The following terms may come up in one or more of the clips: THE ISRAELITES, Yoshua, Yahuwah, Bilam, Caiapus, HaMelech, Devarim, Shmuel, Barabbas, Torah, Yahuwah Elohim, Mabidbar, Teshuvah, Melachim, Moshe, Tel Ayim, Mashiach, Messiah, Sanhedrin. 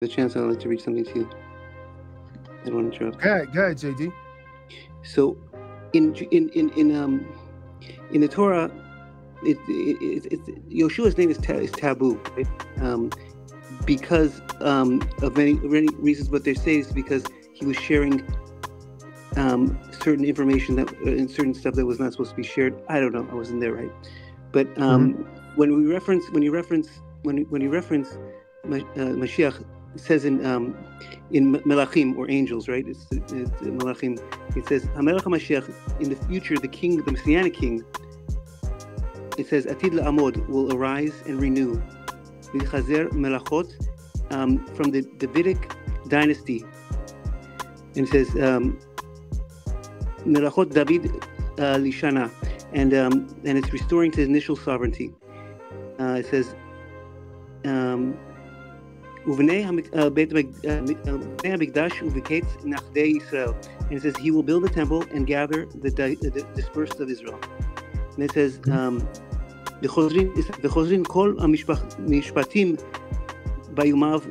the chance, I'd like to read something to you. I don't want to interrupt. Go ahead, JD. So, in the Torah, Yoshua's name is taboo, right? Because of many reasons. What they say is because he was sharing certain information that and certain stuff that was not supposed to be shared. I don't know. I wasn't there, right? But when you reference Mashiach, it says in Melachim, or angels, right? It's Melachim. It says HaMelech HaMashiach, in the future, the king, the Messianic king. It says Atid LaAmod, will arise and renew, Vilchazer Melachot, from the Davidic dynasty. And it says Melachot David Lishana, and it's restoring to his initial sovereignty. It says Uvnei HaMikdash Uviketz Nachdei Israel, and it says he will build the temple and gather the dispersed of Israel. And it says V'chozrin kol mishpatim bayumav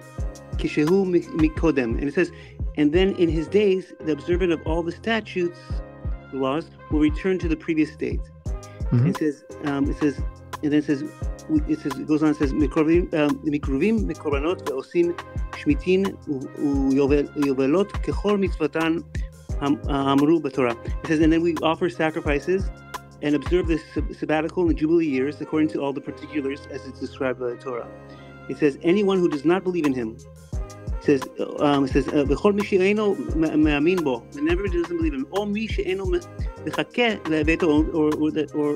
kishehu mikodem, and it says, and then in his days the observant of all the statutes, the laws, will return to the previous state. And it says and then it says it goes on, it says mikruvim mikorbanot veosim shmitin uyovelot kechol mitzvatan amru b'torah. It says, and then we offer sacrifices and observe the sabbatical and jubilee years according to all the particulars as it's described by the Torah. It says, anyone who does not believe in him, it says v'chol mi she'eino me'amin bo, whenever he doesn't believe in him,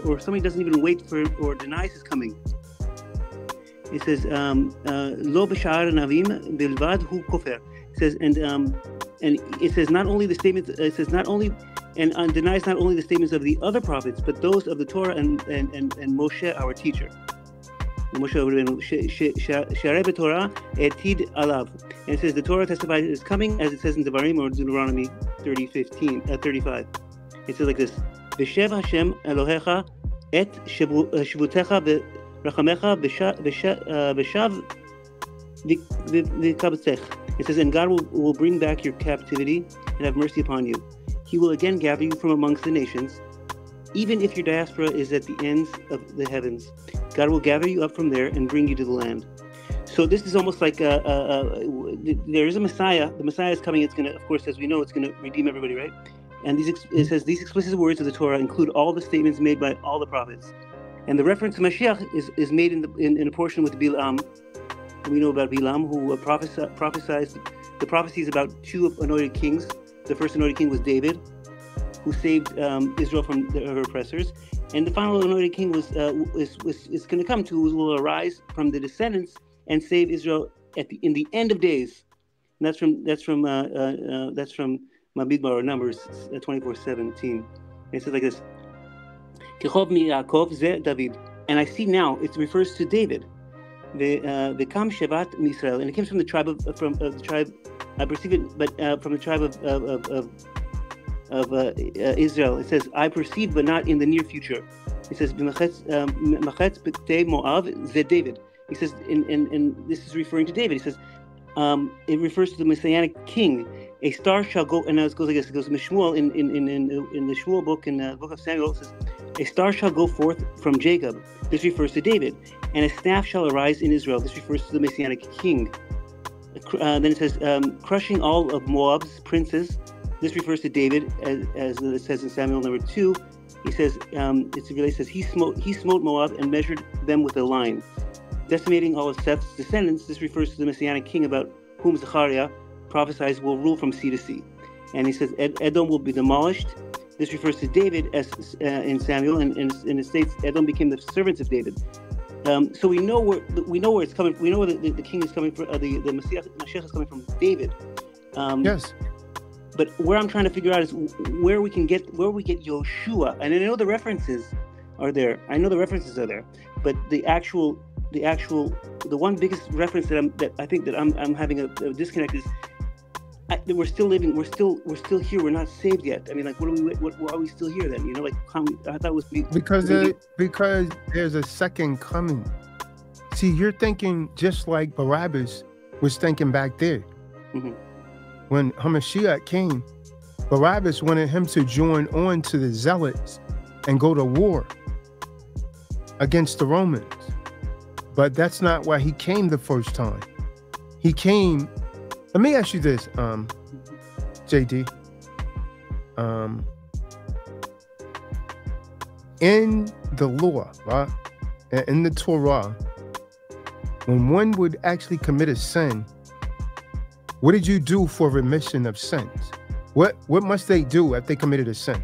or somebody doesn't even wait for or denies his coming. It says lo b'sha'ar navim bilvad hu kofer. It says, and it says not only the statements, it says not only and denies not only the statements of the other prophets, but those of the Torah and Moshe, our teacher. Moshe Rabbeinu, Sharei b'Torah etid alav. And it says the Torah testifies is coming, as it says in Devarim or Deuteronomy 35. It says like this: V'shev Hashem Elohecha et shivutecha v'rachamecha v'shav v'kabtzech. It says, and God will bring back your captivity and have mercy upon you. He will again gather you from amongst the nations, even if your diaspora is at the ends of the heavens. God will gather you up from there and bring you to the land. So this is almost like there is a Messiah. The Messiah is coming. It's going to, of course, as we know, it's going to redeem everybody, right? And it says these explicit words of the Torah include all the statements made by all the prophets. And the reference to Mashiach is made in a portion with Bilam. We know about Bilam, who prophesied the prophecies about two anointed kings. The first anointed king was David, who saved Israel from her oppressors, and the final anointed king is going to come to, who will arise from the descendants and save Israel in the end of days. And that's from Mabidbar, or Numbers 24:17. It says like this: Kechov mi Yaakov ze David, and I see now it refers to David. V'kam shevat mi Israel, and it comes from the tribe of I perceive it, but from the tribe of Israel. It says, I perceive, but not in the near future. It says, Machetz b'ktei Moav ze David. It says, and this is referring to David. It says, it refers to the Messianic king. A star shall go, and now it goes, I guess it goes to Shmuel in the Shmuel book, in the book of Samuel. It says, a star shall go forth from Jacob. This refers to David. And a staff shall arise in Israel. This refers to the Messianic king. Then it says, crushing all of Moab's princes. This refers to David, as it says in Samuel number 2. He says, he smote Moab and measured them with a line, decimating all of Seth's descendants. This refers to the Messianic king, about whom Zechariah prophesies will rule from sea to sea. And he says, Edom will be demolished. This refers to David, as in Samuel, and it states, Edom became the servants of David. So we know where it's coming. We know where the king is coming from. The Mashiach is coming from David. Yes. But where I'm trying to figure out is where we get Yoshua. And I know the references are there. But the one biggest reference that I think I'm having a disconnect is that we're still living. We're still here. We're not saved yet. I mean, like, why are we still here then? You know, like, I thought it was because there's a second coming. See, you're thinking just like Barabbas was thinking back there. Mm-hmm. When HaMashiach came, Barabbas wanted him to join on to the zealots and go to war against the Romans. But that's not why he came the first time. He came, let me ask you this, JD. In the law, right? In the Torah, when one would actually commit a sin, what did you do for remission of sins? What must they do if they committed a sin?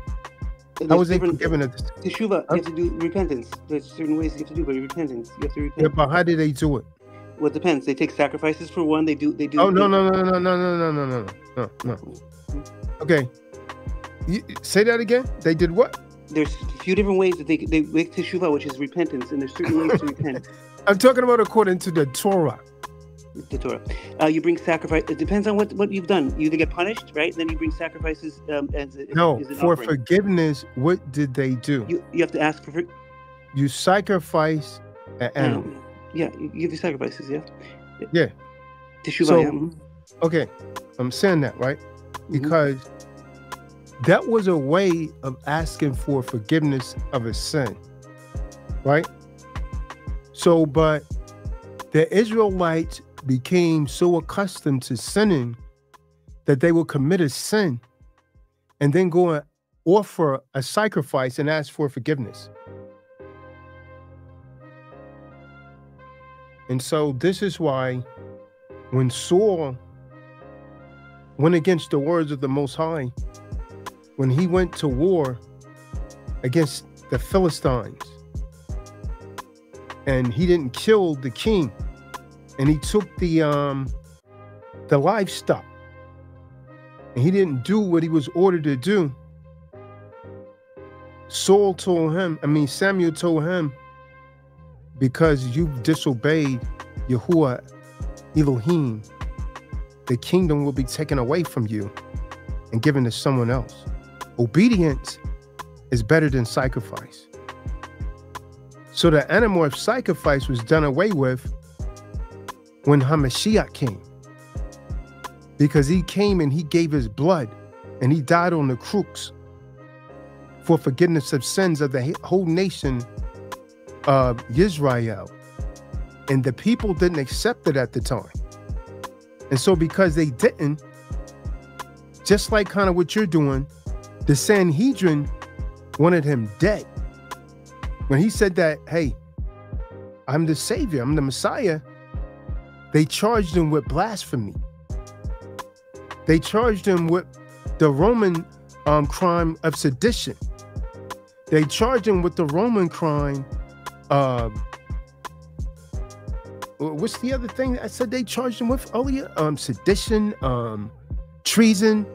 How was they forgiven of this? Teshuvah, you have to do repentance. There's certain ways you have to do, but repentance, you have to repent. Yeah, but how do they do it? Well, it depends. They take sacrifices for one. They do. Oh no no no no no no no no no no. Okay, you, say that again. They did what? There's a few different ways that they make teshuvah, which is repentance, and there's certain ways to repent. I'm talking about according to the Torah. The Torah. You bring sacrifice. It depends on what you've done. You either get punished, right? Then you bring sacrifices. For forgiveness, what did they do? You have to ask for. You sacrifice an animal. Yeah, you do sacrifices. Yeah. Yeah. Teshuvah. So, okay, I'm saying that right because that was a way of asking for forgiveness of a sin, right? So, but the Israelites became so accustomed to sinning that they would commit a sin and then go and offer a sacrifice and ask for forgiveness. And so this is why when Saul went against the words of the Most High, when he went to war against the Philistines and he didn't kill the king, and he took the livestock, and he didn't do what he was ordered to do, Samuel told him, because you disobeyed Yahuwah Elohim, the kingdom will be taken away from you and given to someone else. Obedience is better than sacrifice. So the animal of sacrifice was done away with when HaMashiach came, because he came and he gave his blood and he died on the cross for forgiveness of sins of the whole nation of Israel. And the people didn't accept it at the time. And so because they didn't, just like kind of what you're doing, the Sanhedrin wanted him dead. When he said that, hey, I'm the Savior, I'm the Messiah, they charged him with blasphemy. They charged him with the Roman crime of sedition. They charged him with the Roman crime of, what's the other thing I said they charged him with earlier? Sedition, treason.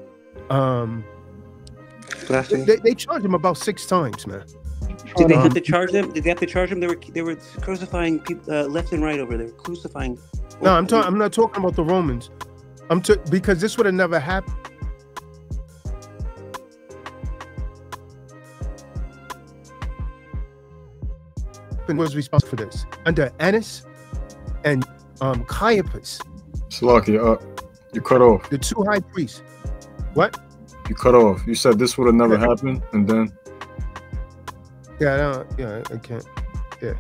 They charged him about 6 times, man. Did they have to charge them? Did they have to charge them? They were crucifying people left and right over there. Crucifying. No, I'm not talking about the Romans. Because this would have never happened. Was responsible for this under Annas and Caiapus. Salaki, you cut off. The 2 high priests. What? You cut off. You said this would have never happened, and then. Yeah, I can't. Yeah,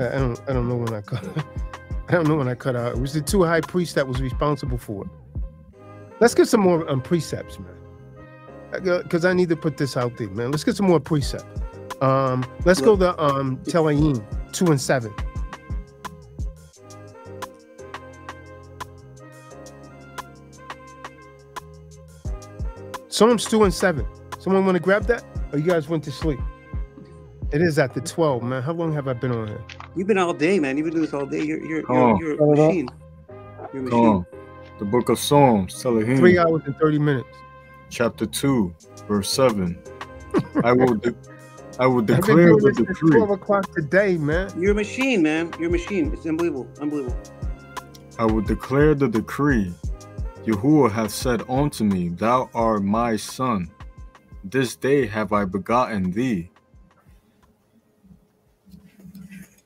I don't know when I cut. I don't know when I cut out. It was the 2 high priests that was responsible for it. Let's get some more precepts, man, because I need to put this out there, man. Let's get some more precepts. Let's go to Tel Ayim 2 and 7. Psalms 2 and 7. Someone want to grab that, or you guys went to sleep? It is after 12, man. How long have I been on here? You've been all day, man. You've been doing this all day. You're a machine. You're a machine. The book of Psalms, Tel Ayim. 3 hours and 30 minutes. Chapter 2, verse 7. I will declare the decree. 12 o'clock today, man. You're a machine, man. You're a machine. It's unbelievable. Unbelievable. I will declare the decree. Yahuwah hath said unto me, Thou art my son. This day have I begotten thee.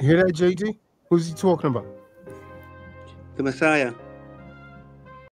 You hear that, JD? Who's he talking about? The Messiah.